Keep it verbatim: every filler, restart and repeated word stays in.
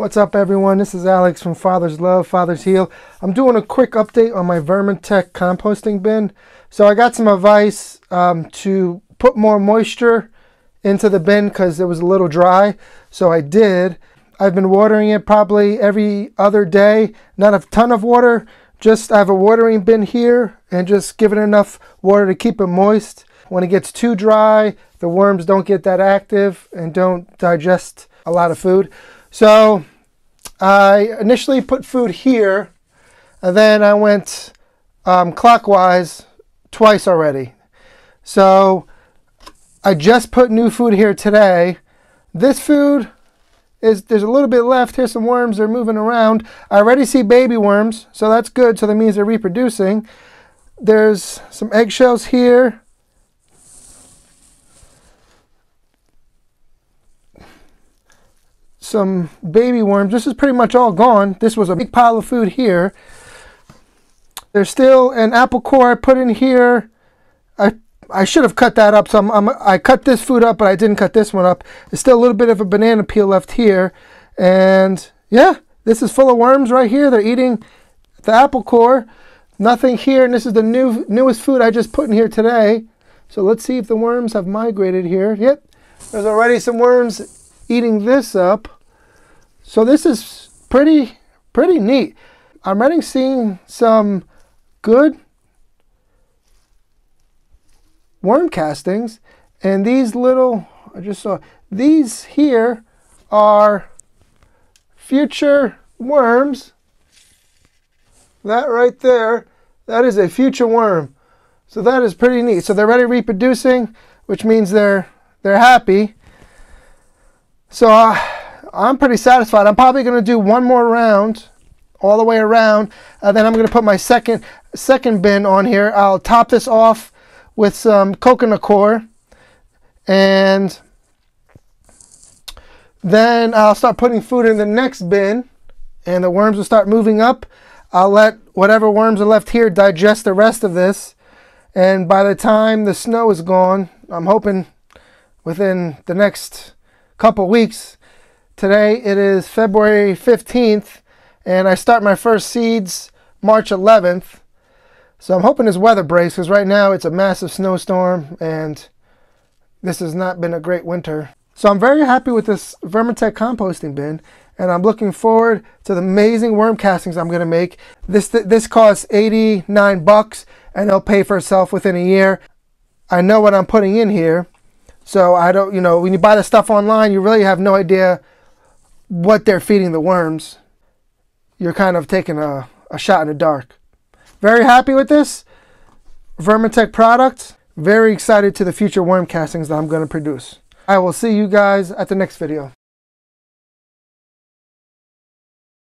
What's up, everyone? This is Alex from Father's Love, Father's Heal. I'm doing a quick update on my Vermitech composting bin. So I got some advice um, to put more moisture into the bin because it was a little dry. So I did. I've been watering it probably every other day. Not a ton of water. Just I have a watering bin here and just give it enough water to keep it moist. When it gets too dry, the worms don't get that active and don't digest a lot of food. So I initially put food here, and then I went um, clockwise twice already. So I just put new food here today. This food, is there's a little bit left. Here's some worms, they're moving around. I already see baby worms, so that's good. So that means they're reproducing. There's some eggshells here. Some baby worms. This is pretty much all gone. This was a big pile of food here. There's still an apple core I put in here. I I should have cut that up. So I'm, I'm, I cut this food up, but I didn't cut this one up. There's still a little bit of a banana peel left here. And yeah, this is full of worms right here. They're eating the apple core. Nothing here. And this is the new newest food I just put in here today. So let's see if the worms have migrated here. Yep, there's already some worms eating this up. So this is pretty, pretty neat. I'm already seeing some good worm castings. And these little, I just saw, these here are future worms. That right there, that is a future worm. So that is pretty neat. So they're already reproducing, which means they're, they're happy. So uh, I'm pretty satisfied. I'm probably going to do one more round, all the way around, and then I'm going to put my second second bin on here. I'll top this off with some coconut core, and then I'll start putting food in the next bin, and the worms will start moving up. I'll let whatever worms are left here digest the rest of this, and by the time the snow is gone, I'm hoping within the next couple weeks. Today it is February fifteenth, and I start my first seeds March eleventh. So I'm hoping this weather breaks, because right now it's a massive snowstorm and this has not been a great winter. So I'm very happy with this Vermitech composting bin, and I'm looking forward to the amazing worm castings I'm going to make. This this costs eighty-nine bucks, and it'll pay for itself within a year. I know what I'm putting in here. So I don't, you know, when you buy the stuff online, you really have no idea what they're feeding the worms. You're kind of taking a, a shot in the dark. Very happy with this Vermitech product. Very excited to the future worm castings that I'm going to produce. I will see you guys at the next video.